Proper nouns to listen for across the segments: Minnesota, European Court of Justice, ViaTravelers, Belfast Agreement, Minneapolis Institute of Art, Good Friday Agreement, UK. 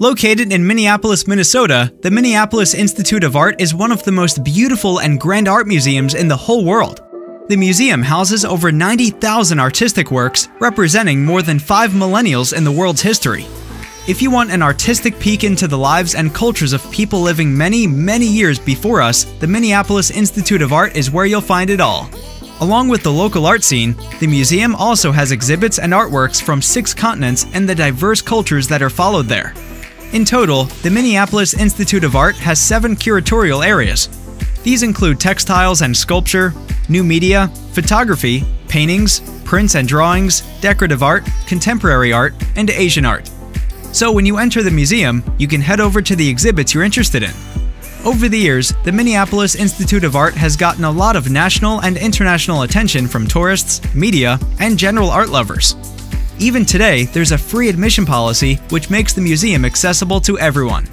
Located in Minneapolis, Minnesota, the Minneapolis Institute of Art is one of the most beautiful and grand art museums in the whole world. The museum houses over 90,000 artistic works, representing more than 5 millennia in the world's history. If you want an artistic peek into the lives and cultures of people living many, many years before us, the Minneapolis Institute of Art is where you'll find it all. Along with the local art scene, the museum also has exhibits and artworks from 6 continents and the diverse cultures that are followed there. In total, the Minneapolis Institute of Art has 7 curatorial areas. These include textiles and sculpture, new media, photography, paintings, prints and drawings, decorative art, contemporary art, and Asian art. So when you enter the museum, you can head over to the exhibits you're interested in. Over the years, the Minneapolis Institute of Art has gotten a lot of national and international attention from tourists, media, and general art lovers. Even today, there's a free admission policy which makes the museum accessible to everyone.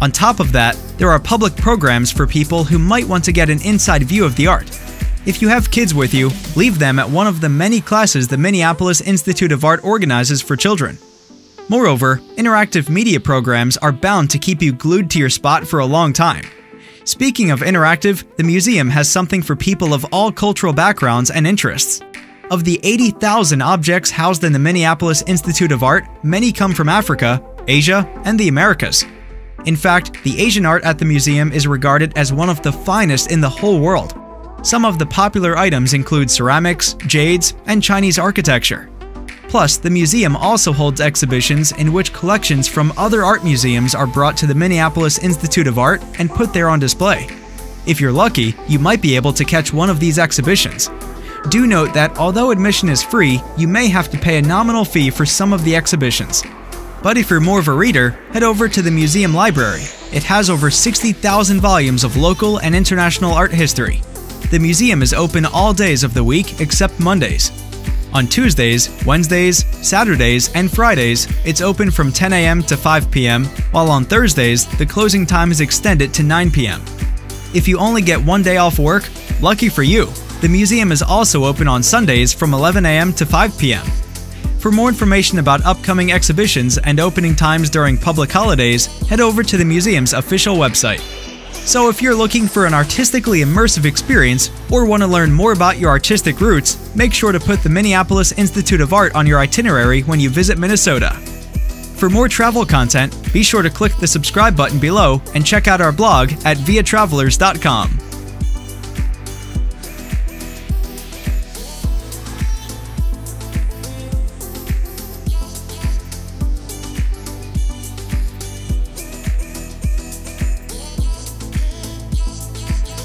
On top of that, there are public programs for people who might want to get an inside view of the art. If you have kids with you, leave them at one of the many classes the Minneapolis Institute of Art organizes for children. Moreover, interactive media programs are bound to keep you glued to your spot for a long time. Speaking of interactive, the museum has something for people of all cultural backgrounds and interests. Of the 80,000 objects housed in the Minneapolis Institute of Art, many come from Africa, Asia, and the Americas. In fact, the Asian art at the museum is regarded as one of the finest in the whole world. Some of the popular items include ceramics, jades, and Chinese architecture. Plus, the museum also holds exhibitions in which collections from other art museums are brought to the Minneapolis Institute of Art and put there on display. If you're lucky, you might be able to catch one of these exhibitions. Do note that although admission is free, you may have to pay a nominal fee for some of the exhibitions. But if you're more of a reader, head over to the museum library. It has over 60,000 volumes of local and international art history. The museum is open all days of the week except Mondays. On Tuesdays, Wednesdays, Saturdays, and Fridays, it's open from 10 a.m. to 5 p.m., while on Thursdays, the closing time is extended to 9 p.m. If you only get one day off work, lucky for you, the museum is also open on Sundays from 11 a.m. to 5 p.m. For more information about upcoming exhibitions and opening times during public holidays, head over to the museum's official website. So if you're looking for an artistically immersive experience or want to learn more about your artistic roots, make sure to put the Minneapolis Institute of Art on your itinerary when you visit Minnesota. For more travel content, be sure to click the subscribe button below and check out our blog at ViaTravelers.com.